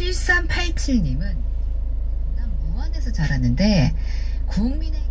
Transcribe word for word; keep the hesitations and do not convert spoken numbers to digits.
칠삼팔칠님은 무안에서 자랐는데 국민의